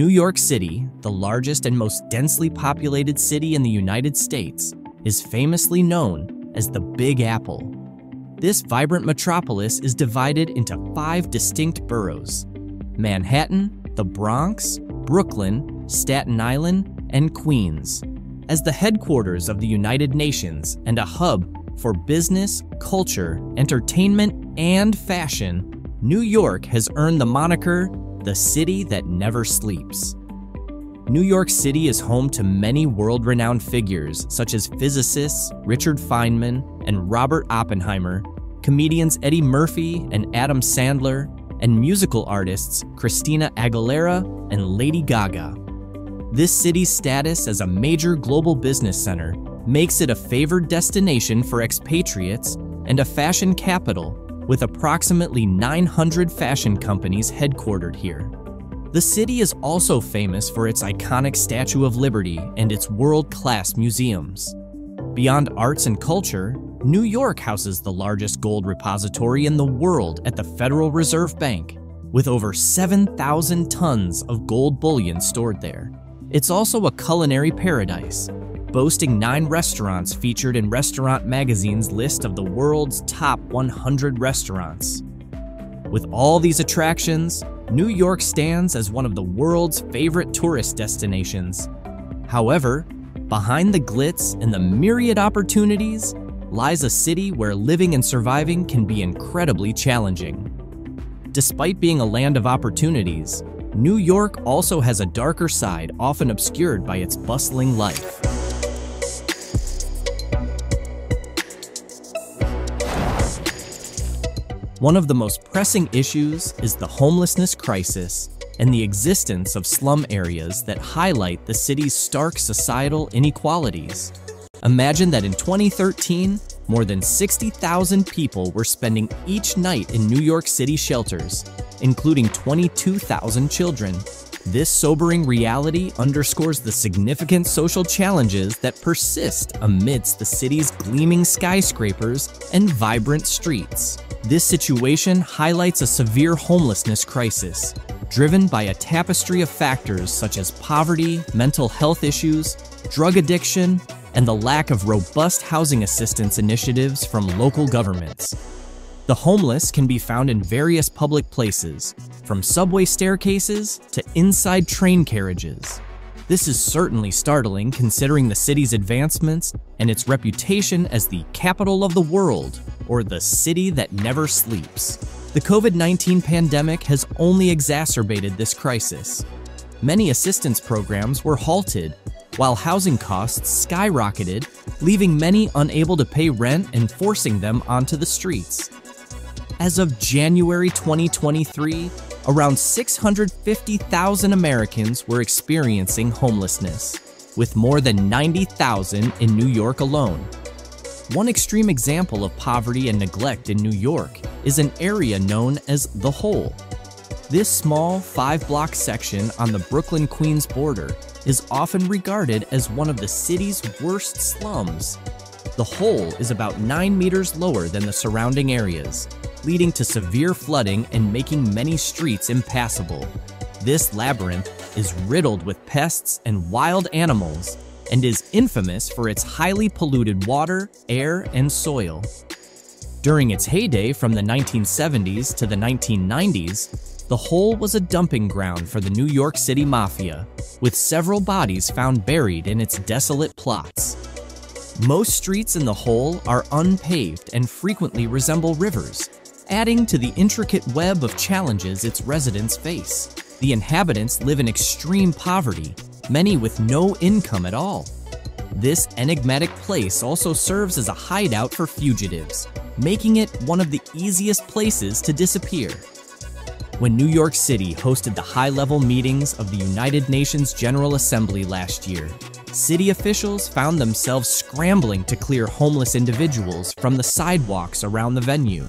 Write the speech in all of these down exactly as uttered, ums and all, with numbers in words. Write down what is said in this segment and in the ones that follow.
New York City, the largest and most densely populated city in the United States, is famously known as the Big Apple. This vibrant metropolis is divided into five distinct boroughs: Manhattan, the Bronx, Brooklyn, Staten Island, and Queens. As the headquarters of the United Nations and a hub for business, culture, entertainment, and fashion, New York has earned the moniker, the city that never sleeps. New York City is home to many world-renowned figures such as physicists Richard Feynman and Robert Oppenheimer, comedians Eddie Murphy and Adam Sandler, and musical artists Christina Aguilera and Lady Gaga. This city's status as a major global business center makes it a favored destination for expatriates and a fashion capital, with approximately nine hundred fashion companies headquartered here. The city is also famous for its iconic Statue of Liberty and its world-class museums. Beyond arts and culture, New York houses the largest gold repository in the world at the Federal Reserve Bank, with over seven thousand tons of gold bullion stored there. It's also a culinary paradise, boasting nine restaurants featured in Restaurant Magazine's list of the world's top one hundred restaurants. With all these attractions, New York stands as one of the world's favorite tourist destinations. However, behind the glitz and the myriad opportunities lies a city where living and surviving can be incredibly challenging. Despite being a land of opportunities, New York also has a darker side, often obscured by its bustling life. One of the most pressing issues is the homelessness crisis and the existence of slum areas that highlight the city's stark societal inequalities. Imagine that in twenty thirteen, more than sixty thousand people were spending each night in New York City shelters, including twenty-two thousand children. This sobering reality underscores the significant social challenges that persist amidst the city's gleaming skyscrapers and vibrant streets. This situation highlights a severe homelessness crisis, driven by a tapestry of factors such as poverty, mental health issues, drug addiction, and the lack of robust housing assistance initiatives from local governments. The homeless can be found in various public places, from subway staircases to inside train carriages. This is certainly startling considering the city's advancements and its reputation as the capital of the world, or the city that never sleeps. The COVID nineteen pandemic has only exacerbated this crisis. Many assistance programs were halted, while housing costs skyrocketed, leaving many unable to pay rent and forcing them onto the streets. As of January twenty twenty-three, around six hundred fifty thousand Americans were experiencing homelessness, with more than ninety thousand in New York alone. One extreme example of poverty and neglect in New York is an area known as The Hole. This small five-block section on the Brooklyn-Queens border is often regarded as one of the city's worst slums. The Hole is about nine meters lower than the surrounding areas, leading to severe flooding and making many streets impassable. This labyrinth is riddled with pests and wild animals and is infamous for its highly polluted water, air, and soil. During its heyday from the nineteen seventies to the nineteen nineties, The Hole was a dumping ground for the New York City Mafia, with several bodies found buried in its desolate plots. Most streets in The Hole are unpaved and frequently resemble rivers, adding to the intricate web of challenges its residents face. The inhabitants live in extreme poverty, many with no income at all. This enigmatic place also serves as a hideout for fugitives, making it one of the easiest places to disappear. When New York City hosted the high-level meetings of the United Nations General Assembly last year, city officials found themselves scrambling to clear homeless individuals from the sidewalks around the venue.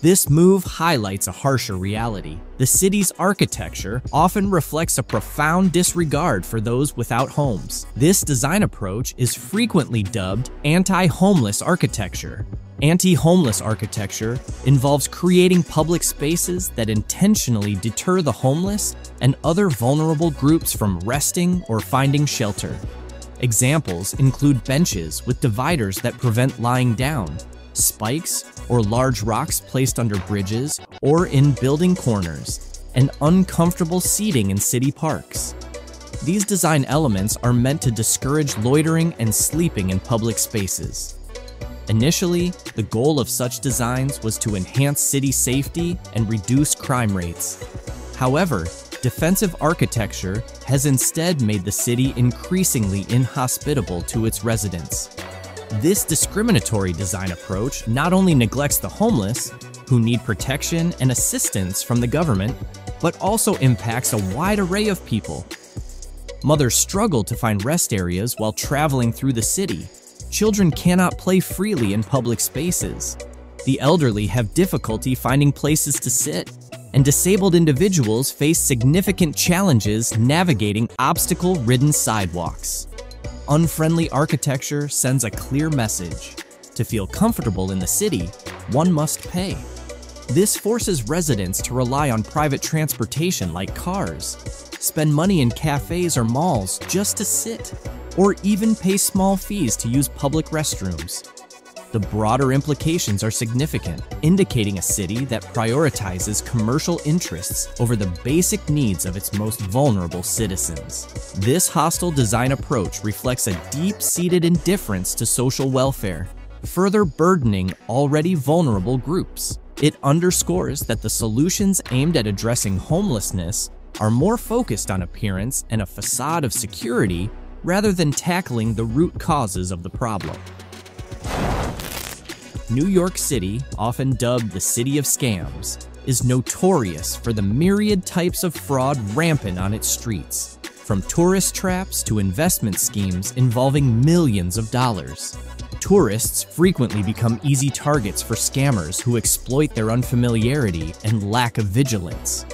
This move highlights a harsher reality. The city's architecture often reflects a profound disregard for those without homes. This design approach is frequently dubbed anti-homeless architecture Anti-homeless architecture involves creating public spaces that intentionally deter the homeless and other vulnerable groups from resting or finding shelter. Examples include benches with dividers that prevent lying down, spikes or large rocks placed under bridges or in building corners, and uncomfortable seating in city parks. These design elements are meant to discourage loitering and sleeping in public spaces. Initially, the goal of such designs was to enhance city safety and reduce crime rates. However, defensive architecture has instead made the city increasingly inhospitable to its residents. This discriminatory design approach not only neglects the homeless, who need protection and assistance from the government, but also impacts a wide array of people. Mothers struggle to find rest areas while traveling through the city. Children cannot play freely in public spaces. The elderly have difficulty finding places to sit, and disabled individuals face significant challenges navigating obstacle-ridden sidewalks. Unfriendly architecture sends a clear message: to feel comfortable in the city, one must pay. This forces residents to rely on private transportation like cars, spend money in cafes or malls just to sit, or even pay small fees to use public restrooms. The broader implications are significant, indicating a city that prioritizes commercial interests over the basic needs of its most vulnerable citizens. This hostile design approach reflects a deep-seated indifference to social welfare, further burdening already vulnerable groups. It underscores that the solutions aimed at addressing homelessness are more focused on appearance and a facade of security rather than tackling the root causes of the problem. New York City, often dubbed the City of Scams, is notorious for the myriad types of fraud rampant on its streets, from tourist traps to investment schemes involving millions of dollars. Tourists frequently become easy targets for scammers who exploit their unfamiliarity and lack of vigilance.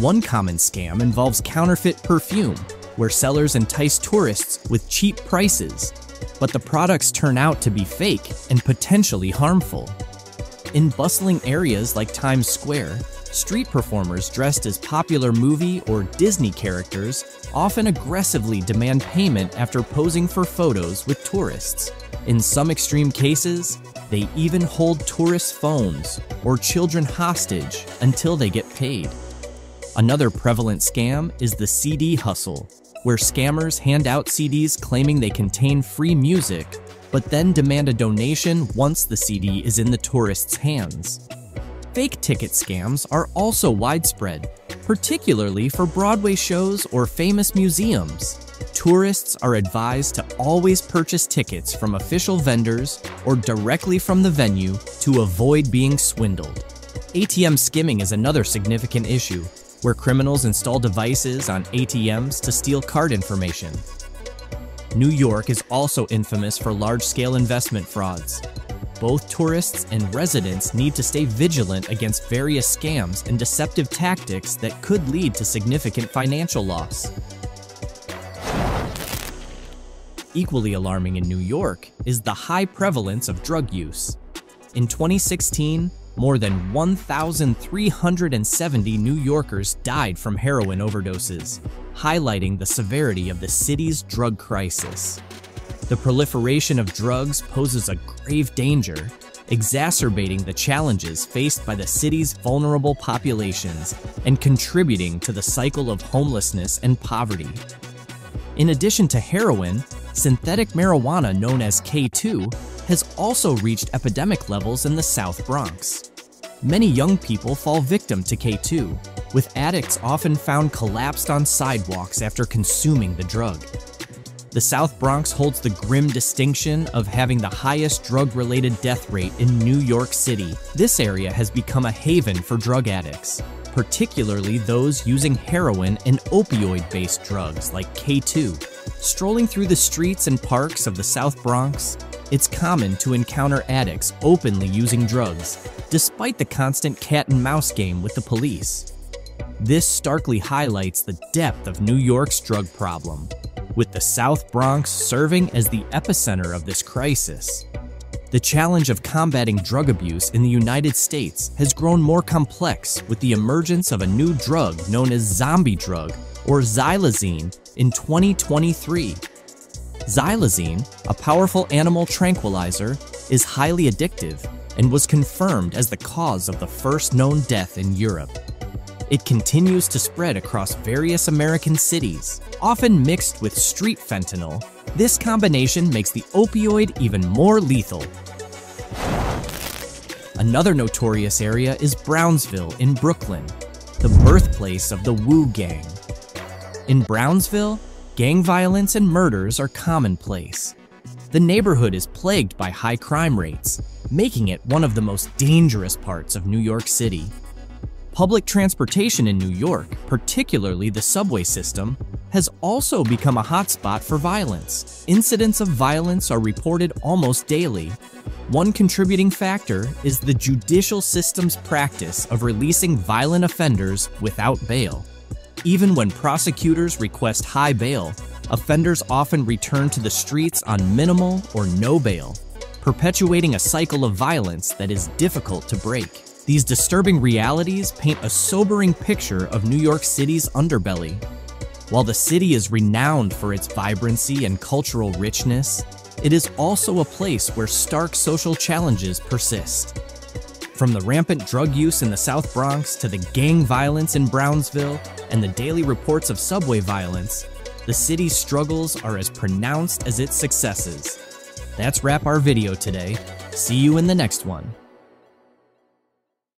One common scam involves counterfeit perfume, where sellers entice tourists with cheap prices, but the products turn out to be fake and potentially harmful. In bustling areas like Times Square, street performers dressed as popular movie or Disney characters often aggressively demand payment after posing for photos with tourists. In some extreme cases, they even hold tourists' phones or children hostage until they get paid. Another prevalent scam is the C D hustle, where scammers hand out C Ds claiming they contain free music, but then demand a donation once the C D is in the tourist's hands. Fake ticket scams are also widespread, particularly for Broadway shows or famous museums. Tourists are advised to always purchase tickets from official vendors or directly from the venue to avoid being swindled. A T M skimming is another significant issue, where criminals install devices on A T Ms to steal card information. New York is also infamous for large-scale investment frauds. Both tourists and residents need to stay vigilant against various scams and deceptive tactics that could lead to significant financial loss. Equally alarming in New York is the high prevalence of drug use. In twenty sixteen, more than one thousand three hundred seventy New Yorkers died from heroin overdoses, highlighting the severity of the city's drug crisis. The proliferation of drugs poses a grave danger, exacerbating the challenges faced by the city's vulnerable populations and contributing to the cycle of homelessness and poverty. In addition to heroin, synthetic marijuana known as K two has also reached epidemic levels in the South Bronx. Many young people fall victim to K two, with addicts often found collapsed on sidewalks after consuming the drug. The South Bronx holds the grim distinction of having the highest drug-related death rate in New York City. This area has become a haven for drug addicts, particularly those using heroin and opioid-based drugs like K two. Strolling through the streets and parks of the South Bronx, it's common to encounter addicts openly using drugs, despite the constant cat-and-mouse game with the police. This starkly highlights the depth of New York's drug problem, with the South Bronx serving as the epicenter of this crisis. The challenge of combating drug abuse in the United States has grown more complex with the emergence of a new drug known as zombie drug, or xylazine, in twenty twenty-three. Xylazine, a powerful animal tranquilizer, is highly addictive and was confirmed as the cause of the first known death in Europe. It continues to spread across various American cities, often mixed with street fentanyl. This combination makes the opioid even more lethal. Another notorious area is Brownsville in Brooklyn, the birthplace of the Wu-Gang. In Brownsville, gang violence and murders are commonplace. The neighborhood is plagued by high crime rates, making it one of the most dangerous parts of New York City. Public transportation in New York, particularly the subway system, has also become a hotspot for violence. Incidents of violence are reported almost daily. One contributing factor is the judicial system's practice of releasing violent offenders without bail. Even when prosecutors request high bail, offenders often return to the streets on minimal or no bail, perpetuating a cycle of violence that is difficult to break. These disturbing realities paint a sobering picture of New York City's underbelly. While the city is renowned for its vibrancy and cultural richness, it is also a place where stark social challenges persist. From the rampant drug use in the South Bronx to the gang violence in Brownsville and the daily reports of subway violence, the city's struggles are as pronounced as its successes. That's wrap our video today. See you in the next one.